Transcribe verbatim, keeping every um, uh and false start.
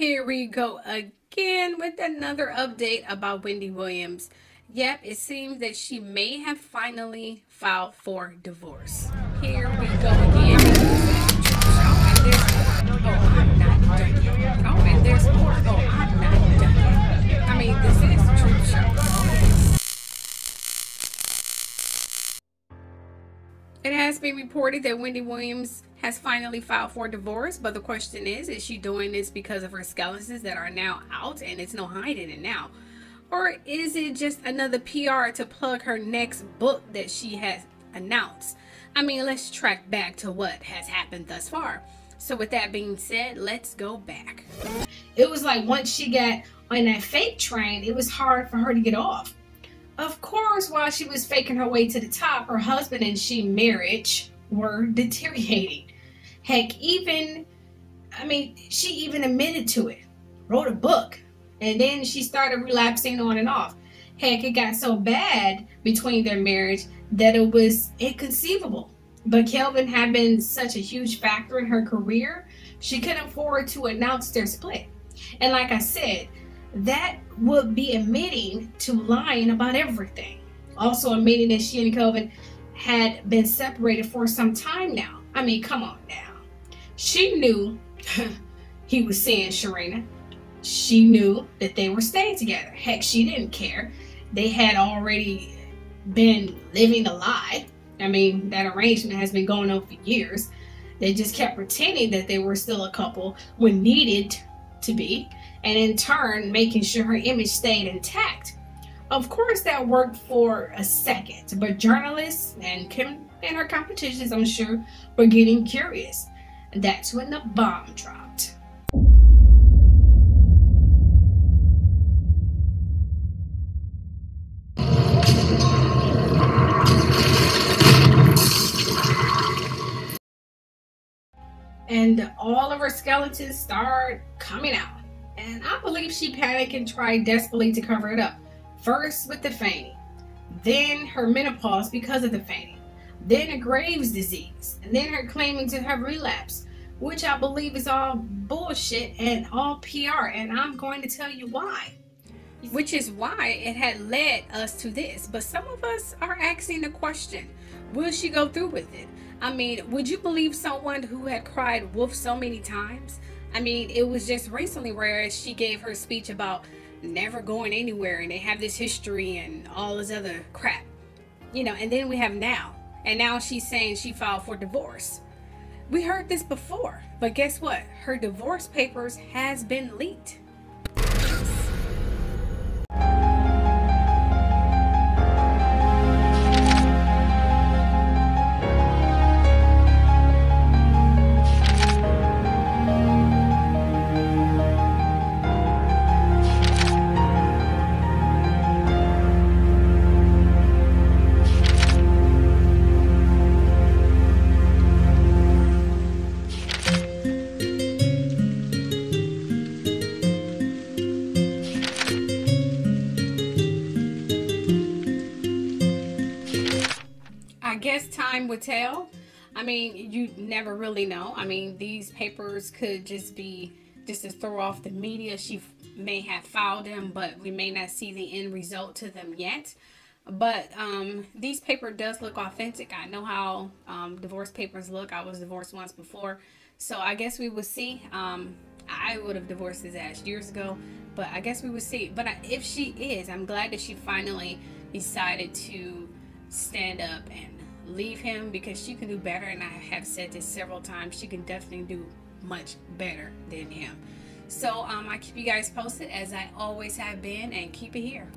Here we go again with another update about Wendy Williams. Yep, it seems that she may have finally filed for divorce. Here we go again. Oh, and there's more. Oh, I'm not done. Oh, and there's more. Oh, I'm not done. I mean, this is Truth Show. It has been reported that Wendy Williams has finally filed for divorce, but the question is, is she doing this because of her skeletons that are now out and it's no hiding it now? Or is it just another P R to plug her next book that she has announced? I mean, let's track back to what has happened thus far. So with that being said, let's go back. It was like once she got on that fake train, it was hard for her to get off. Of course, while she was faking her way to the top, her husband and she marriage were deteriorating. Heck, even, I mean, she even admitted to it, wrote a book, and then she started relapsing on and off. Heck, it got so bad between their marriage that it was inconceivable. But Kelvin had been such a huge factor in her career, she couldn't afford to announce their split. And like I said, that would be admitting to lying about everything. Also admitting that she and Kelvin had been separated for some time now. I mean, come on now. She knew he was seeing Sharina. She knew that they were staying together. Heck, she didn't care. They had already been living a lie. I mean, that arrangement has been going on for years. They just kept pretending that they were still a couple when needed to be, and in turn, making sure her image stayed intact. Of course, that worked for a second, but journalists and Kim and her competitions, I'm sure, were getting curious. That's when the bomb dropped. And all of her skeletons started coming out. And I believe she panicked and tried desperately to cover it up. First with the fainting, then her menopause because of the fainting, then a Graves' disease, and then her claiming to have relapse, which I believe is all bullshit and all P R, and I'm going to tell you why. Which is why it had led us to this, but some of us are asking the question, will she go through with it? I mean, would you believe someone who had cried wolf so many times? I mean, it was just recently where she gave her speech about never going anywhere and they have this history and all this other crap, you know, and then we have now. And now she's saying she filed for divorce. We heard this before, but guess what? Her divorce papers has been leaked. Guess time would tell. I mean, you never really know. I mean, these papers could just be just to throw off the media. She may have filed them, but we may not see the end result to them yet. But um, these paper does look authentic. I know how um, divorce papers look. I was divorced once before, so I guess we will see. Um, I would have divorced his ass years ago, but I guess we will see. But I, if she is, I'm glad that she finally decided to stand up and leave him, because she can do better, and I have said this several times, she can definitely do much better than him. So um, I keep you guys posted as I always have been, and keep it here.